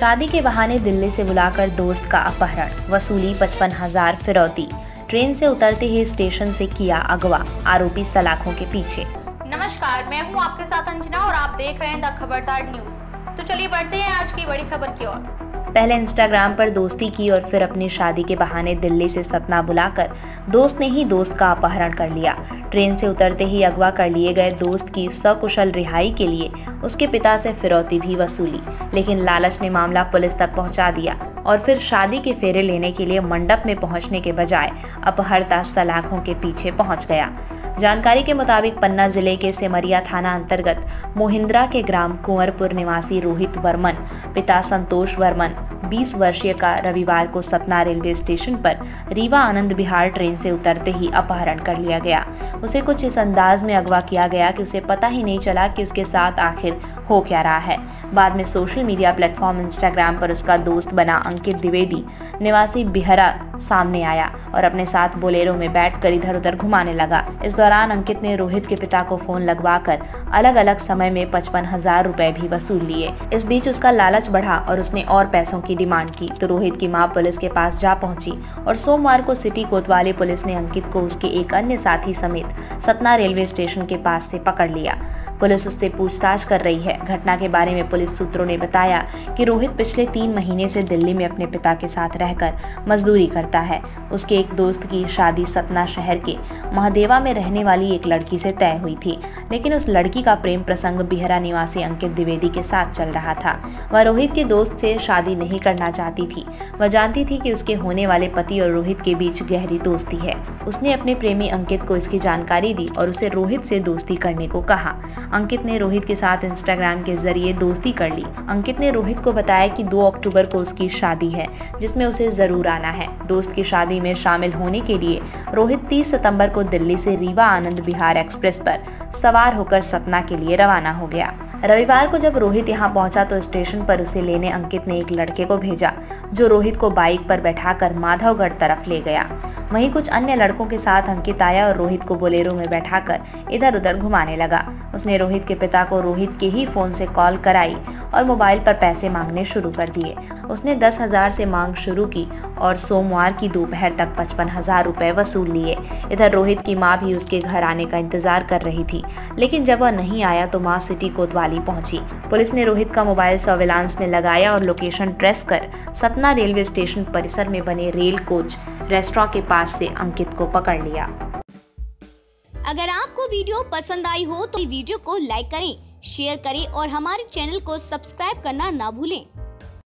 शादी के बहाने दिल्ली से बुलाकर दोस्त का अपहरण, वसूली 55,000 फिरौती, ट्रेन से उतरते ही स्टेशन से किया अगवा, आरोपी सलाखों के पीछे। नमस्कार, मैं हूं आपके साथ अंजना और आप देख रहे हैं द खबरदार न्यूज। तो चलिए बढ़ते हैं आज की बड़ी खबर की ओर। पहले इंस्टाग्राम पर दोस्ती की और फिर अपनी शादी के बहाने दिल्ली से सतना बुलाकर दोस्त ने ही दोस्त का अपहरण कर लिया। ट्रेन से उतरते ही अगवा कर लिए गए दोस्त की सकुशल रिहाई के लिए उसके पिता से फिरौती भी वसूली, लेकिन लालच ने मामला पुलिस तक पहुंचा दिया और फिर शादी के फेरे लेने के लिए मंडप में पहुंचने के बजाय अपहर्ता सलाखों के पीछे पहुंच गया। जानकारी के मुताबिक पन्ना जिले के सेमरिया थाना अंतर्गत मोहिंद्रा के ग्राम कुंवरपुर निवासी रोहित वर्मन, पिता संतोष वर्मन 20 वर्षीय का रविवार को सतना रेलवे स्टेशन पर रीवा आनंद विहार ट्रेन से उतरते ही अपहरण कर लिया गया। उसे कुछ इस अंदाज में अगवा किया गया कि उसे पता ही नहीं चला कि उसके साथ आखिर हो क्या रहा है। बाद में सोशल मीडिया प्लेटफॉर्म इंस्टाग्राम पर उसका दोस्त बना अंकित द्विवेदी निवासी बिहरा सामने आया और अपने साथ बोलेरो में बैठकर इधर उधर घुमाने लगा। इस दौरान अंकित ने रोहित के पिता को फोन लगवाकर अलग अलग समय में 55,000 रुपए भी वसूल लिए। इस बीच उसका लालच बढ़ा और उसने और पैसों की डिमांड की तो रोहित की मां पुलिस के पास जा पहुंची और सोमवार को सिटी कोतवाली पुलिस ने अंकित को उसके एक अन्य साथी समेत सतना रेलवे स्टेशन के पास से पकड़ लिया। पुलिस उससे पूछताछ कर रही है। घटना के बारे में पुलिस सूत्रों ने बताया कि रोहित पिछले 3 महीने से दिल्ली में अपने पिता के साथ रहकर मजदूरी करता है। उसके एक दोस्त की शादी सतना शहर के महदेवा में रहने वाली एक लड़की से तय हुई थी, लेकिन उस लड़की का प्रेम प्रसंग बिहरा निवासी अंकित द्विवेदी के साथ चल रहा था। वह रोहित के दोस्त से शादी नहीं करना चाहती थी। वह जानती थी कि उसके होने वाले पति और रोहित के बीच गहरी दोस्ती है। उसने अपने प्रेमी अंकित को इसकी जानकारी दी और उसे रोहित से दोस्ती करने को कहा। अंकित ने रोहित के साथ इंस्टाग्राम के जरिए दोस्ती कर ली। अंकित ने रोहित को बताया कि 2 अक्टूबर को उसकी शादी है जिसमें उसे जरूर आना है। दोस्त की शादी में शामिल होने के लिए रोहित 30 सितंबर को दिल्ली से रीवा आनंद विहार एक्सप्रेस पर सवार होकर सतना के लिए रवाना हो गया। रविवार को जब रोहित यहां पहुंचा तो स्टेशन पर उसे लेने अंकित ने एक लड़के को भेजा जो रोहित को बाइक पर बैठाकर माधवगढ़ तरफ ले गया। वहीं कुछ अन्य लड़कों के साथ अंकित आया और रोहित को बोलेरो में बैठाकर इधर उधर घुमाने लगा। उसने रोहित के पिता को रोहित के ही फोन से कॉल कराई और मोबाइल पर पैसे मांगने शुरू कर दिए। उसने 10,000 से मांग शुरू की और सोमवार की दोपहर तक 55,000 रुपए वसूल लिए। इधर रोहित की मां भी उसके घर आने का इंतजार कर रही थी, लेकिन जब वह नहीं आया तो मां सिटी कोतवाली पहुंची। पुलिस ने रोहित का मोबाइल सर्विलांस में लगाया और लोकेशन ट्रेस कर सतना रेलवे स्टेशन परिसर में बने रेल कोच रेस्टोरेंट के पास से अंकित को पकड़ लिया। अगर आपको वीडियो पसंद आई हो तो वीडियो को लाइक करें, शेयर करें और हमारे चैनल को सब्सक्राइब करना ना भूलें।